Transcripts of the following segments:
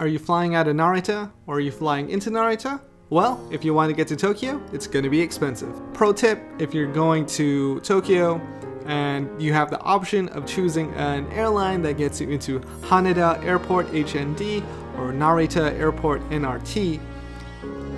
Are you flying out of Narita? Or are you flying into Narita? Well, if you want to get to Tokyo, it's going to be expensive. Pro tip, if you're going to Tokyo and you have the option of choosing an airline that gets you into Haneda Airport HND or Narita Airport NRT,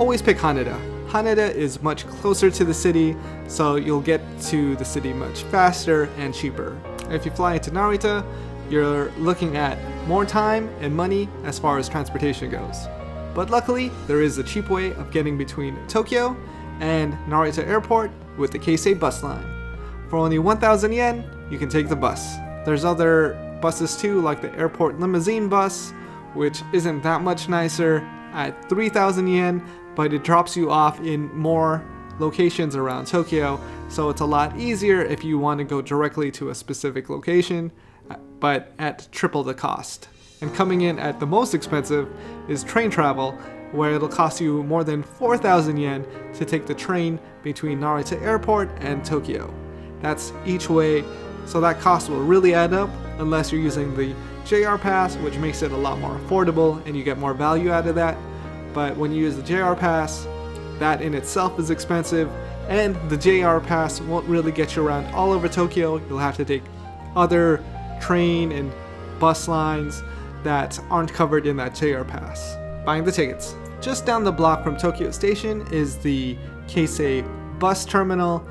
always pick Haneda. Haneda is much closer to the city, so you'll get to the city much faster and cheaper. If you fly into Narita, you're looking at more time and money as far as transportation goes. But luckily, there is a cheap way of getting between Tokyo and Narita Airport with the Keisei Bus line. For only 1,000 yen, you can take the bus. There's other buses too, like the Airport Limousine Bus, which isn't that much nicer at 3,000 yen, but it drops you off in more locations around Tokyo, so it's a lot easier if you want to go directly to a specific location, but at triple the cost. And coming in at the most expensive is train travel, where it'll cost you more than 4,000 yen to take the train between Narita Airport and Tokyo. That's each way, so that cost will really add up unless you're using the JR pass, which makes it a lot more affordable and you get more value out of that. But when you use the JR pass, that in itself is expensive, and the JR pass won't really get you around all over Tokyo. You'll have to take other train and bus lines that aren't covered in that JR pass. Buying the tickets. Just down the block from Tokyo Station is the Keisei Bus Terminal.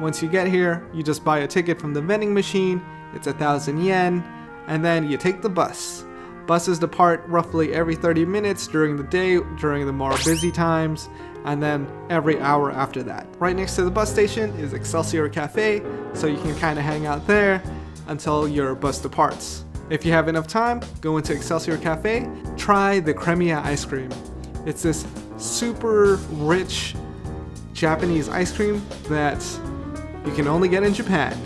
Once you get here, you just buy a ticket from the vending machine. It's 1,000 yen, and then you take the bus. Buses depart roughly every 30 minutes during the day, during the more busy times, and then every hour after that. Right next to the bus station is Excelsior Cafe, so you can kind of hang out there until your bus departs. If you have enough time, go into Excelsior Cafe, try the Cremia ice cream. It's this super rich Japanese ice cream that you can only get in Japan.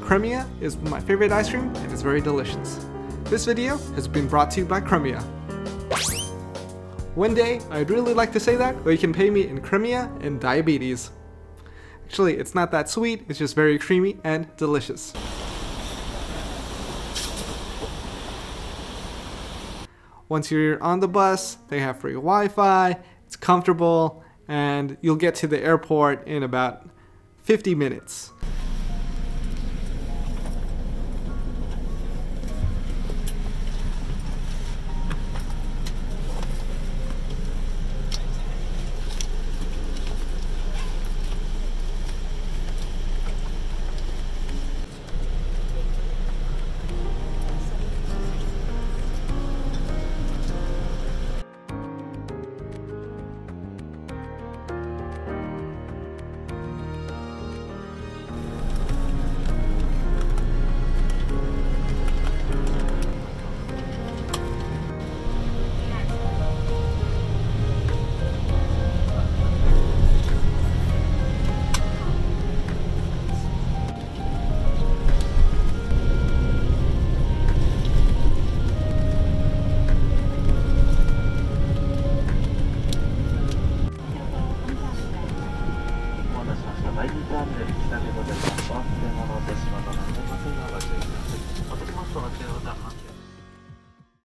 Cremia is my favorite ice cream and it's very delicious. This video has been brought to you by Cremia. One day, I'd really like to say that, but you can pay me in Cremia and diabetes. Actually, it's not that sweet, it's just very creamy and delicious. Once you're on the bus, they have free Wi-Fi, it's comfortable, and you'll get to the airport in about 50 minutes.